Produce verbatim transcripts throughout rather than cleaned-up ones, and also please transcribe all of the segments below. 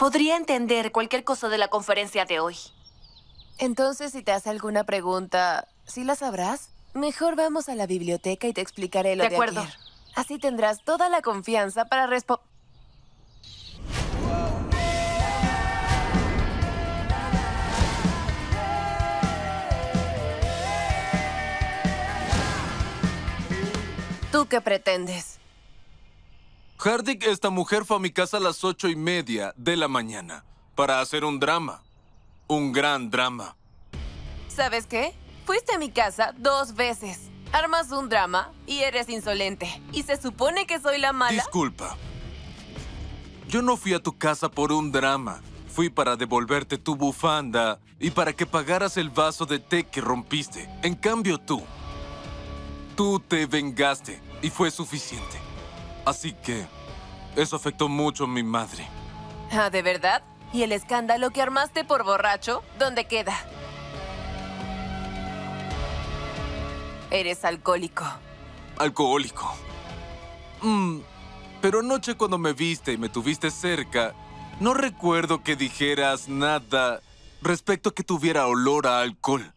podría entender cualquier cosa de la conferencia de hoy. Entonces, si te hace alguna pregunta, ¿sí la sabrás? Mejor vamos a la biblioteca y te explicaré lo de ayer. De acuerdo. Así tendrás toda la confianza para responder. ¿Tú qué pretendes? Hardik, esta mujer fue a mi casa a las ocho y media de la mañana para hacer un drama. Un gran drama. ¿Sabes qué? Fuiste a mi casa dos veces. Armas un drama y eres insolente. ¿Y se supone que soy la mala? Disculpa. Yo no fui a tu casa por un drama. Fui para devolverte tu bufanda y para que pagaras el vaso de té que rompiste. En cambio, tú... Tú te vengaste y fue suficiente. Así que eso afectó mucho a mi madre. Ah, ¿de verdad? ¿Y el escándalo que armaste por borracho? ¿Dónde queda? Eres alcohólico. Alcohólico. Mm, pero anoche cuando me viste y me tuviste cerca, no recuerdo que dijeras nada respecto a que tuviera olor a alcohol.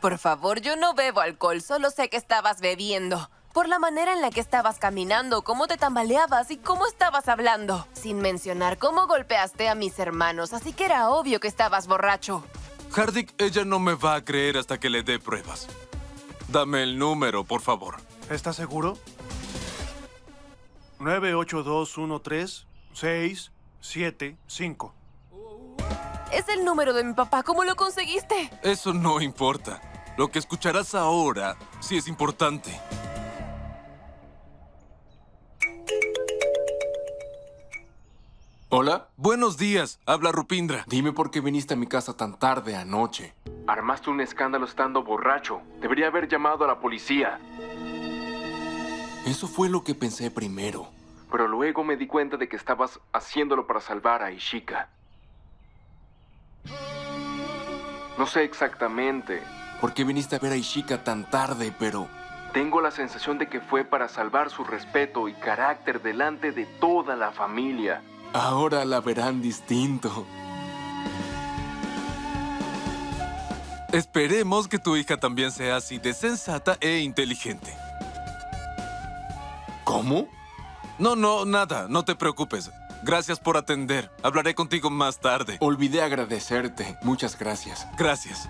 Por favor, yo no bebo alcohol, solo sé que estabas bebiendo. Por la manera en la que estabas caminando, cómo te tambaleabas y cómo estabas hablando. Sin mencionar cómo golpeaste a mis hermanos, así que era obvio que estabas borracho. Hardik, ella no me va a creer hasta que le dé pruebas. Dame el número, por favor. ¿Estás seguro? nueve ocho dos uno tres seis siete cinco. Es el número de mi papá. ¿Cómo lo conseguiste? Eso no importa. Lo que escucharás ahora sí es importante. ¿Hola? Buenos días. Habla Roopendra. Dime por qué viniste a mi casa tan tarde anoche. Armaste un escándalo estando borracho. Debería haber llamado a la policía. Eso fue lo que pensé primero. Pero luego me di cuenta de que estabas haciéndolo para salvar a Ishika. No sé exactamente por qué viniste a ver a Ishika tan tarde, pero... Tengo la sensación de que fue para salvar su respeto y carácter delante de toda la familia. Ahora la verán distinto. Esperemos que tu hija también sea así de sensata e inteligente. ¿Cómo? No, no, nada. No te preocupes. Gracias por atender. Hablaré contigo más tarde. Olvidé agradecerte. Muchas gracias. Gracias.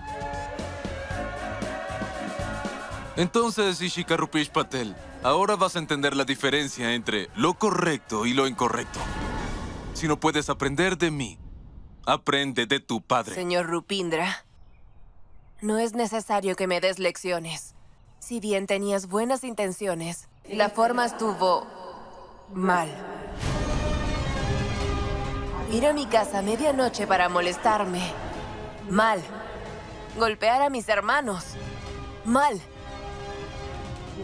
Entonces, Ishika Rupesh Patel, ahora vas a entender la diferencia entre lo correcto y lo incorrecto. Si no puedes aprender de mí, aprende de tu padre. Señor Roopendra, no es necesario que me des lecciones. Si bien tenías buenas intenciones, la forma estuvo mal. Ir a mi casa a medianoche para molestarme. Mal. Golpear a mis hermanos. Mal.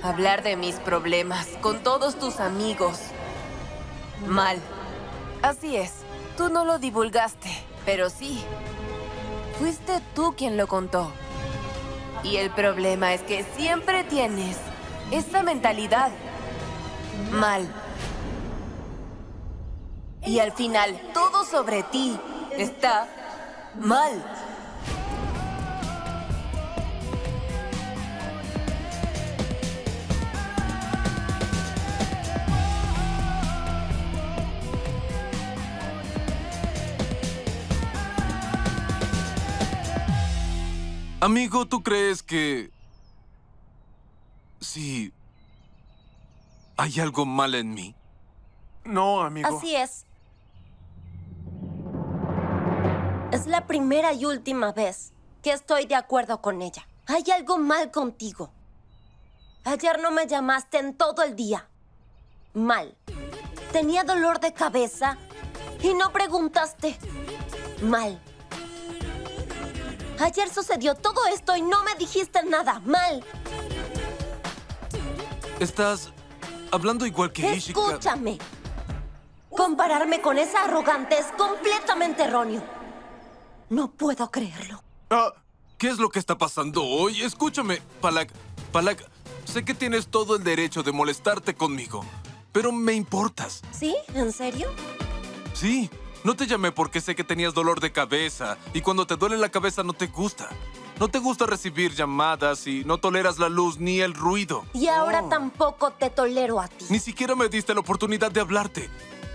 Hablar de mis problemas con todos tus amigos. Mal. Así es. Tú no lo divulgaste, pero sí. Fuiste tú quien lo contó. Y el problema es que siempre tienes esa mentalidad. Mal. Y al final, todo sobre ti está mal. Amigo, ¿tú crees que... sí... hay algo mal en mí? No, amigo. Así es. Es la primera y última vez que estoy de acuerdo con ella. Hay algo mal contigo. Ayer no me llamaste en todo el día. Mal. Tenía dolor de cabeza y no preguntaste. Mal. Ayer sucedió todo esto y no me dijiste nada. Mal. Estás hablando igual que Ishika. Escúchame. Compararme con esa arrogante es completamente erróneo. No puedo creerlo. Ah, ¿qué es lo que está pasando hoy? Escúchame, Palak. Palak, sé que tienes todo el derecho de molestarte conmigo, pero me importas. ¿Sí? ¿En serio? Sí. No te llamé porque sé que tenías dolor de cabeza y cuando te duele la cabeza no te gusta. No te gusta recibir llamadas y no toleras la luz ni el ruido. Y ahora oh. tampoco te tolero a ti. Ni siquiera me diste la oportunidad de hablarte.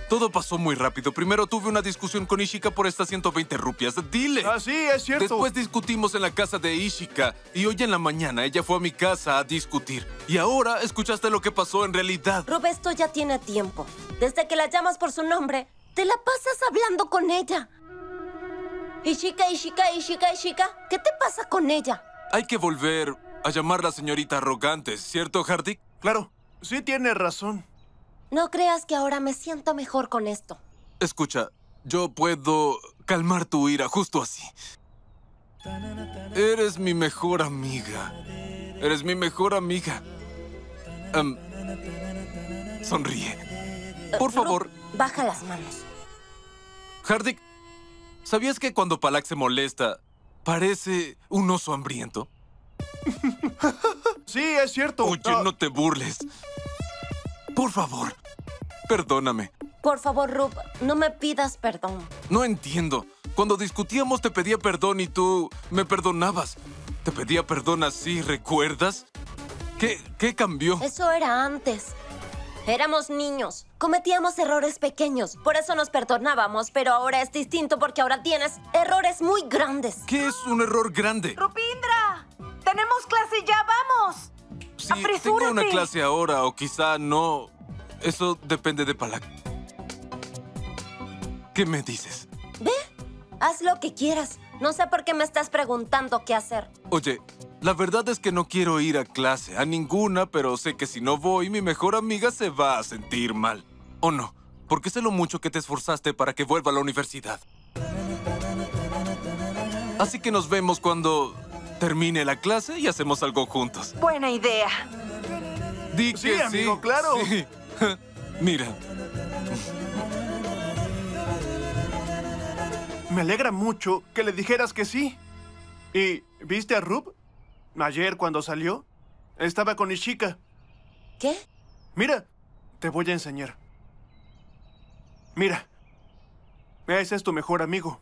Todo pasó muy rápido. Primero tuve una discusión con Ishika por estas ciento veinte rupias. ¡Dile! Ah, sí, es cierto. Después discutimos en la casa de Ishika y hoy en la mañana ella fue a mi casa a discutir. Y ahora escuchaste lo que pasó en realidad. Roberto ya tiene tiempo. Desde que la llamas por su nombre... Te la pasas hablando con ella. Ishika, Ishika, Ishika, Ishika. ¿Qué te pasa con ella? Hay que volver a llamarla señorita arrogante, ¿cierto, Hardik? Claro, sí tiene razón. No creas que ahora me siento mejor con esto. Escucha, yo puedo calmar tu ira justo así. Eres mi mejor amiga. Eres mi mejor amiga. Um, sonríe. Por favor... Baja las manos. Hardik, ¿sabías que cuando Palak se molesta, parece un oso hambriento? Sí, es cierto. Oye, ah. no te burles. Por favor, perdóname. Por favor, Rup, no me pidas perdón. No entiendo. Cuando discutíamos te pedía perdón y tú me perdonabas. Te pedía perdón así, ¿recuerdas? ¿Qué, qué cambió? Eso era antes. Éramos niños, cometíamos errores pequeños, por eso nos perdonábamos, pero ahora es distinto porque ahora tienes errores muy grandes. ¿Qué es un error grande? ¡Roopendra! ¡Tenemos clase ya, vamos! Sí, ¡Apresúrate! Tengo una clase ahora o quizá no. Eso depende de Palak. ¿Qué me dices? Ve, haz lo que quieras. No sé por qué me estás preguntando qué hacer. Oye... La verdad es que no quiero ir a clase, a ninguna, pero sé que si no voy, mi mejor amiga se va a sentir mal. ¿O no? Porque sé lo mucho que te esforzaste para que vuelva a la universidad. Así que nos vemos cuando termine la clase y hacemos algo juntos. Buena idea. Di que sí, amigo, sí, claro. Sí. Mira. Me alegra mucho que le dijeras que sí. ¿Y viste a Rup? Ayer, cuando salió, estaba con Ishika. ¿Qué? Mira, te voy a enseñar. Mira, ese es tu mejor amigo.